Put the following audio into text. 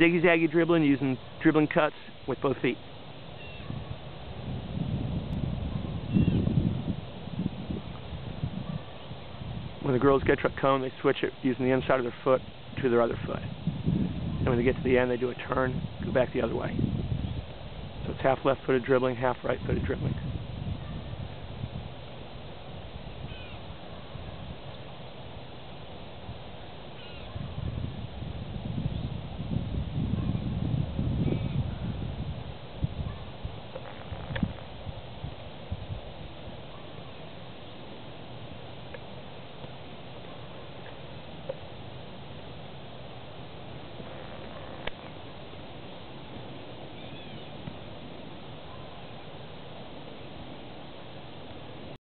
Ziggy-zaggy dribbling, using dribbling cuts with both feet. When the girls get to a cone, they switch it using the inside of their foot to their other foot. And when they get to the end, they do a turn, go back the other way. So it's half left-footed dribbling, half right-footed dribbling.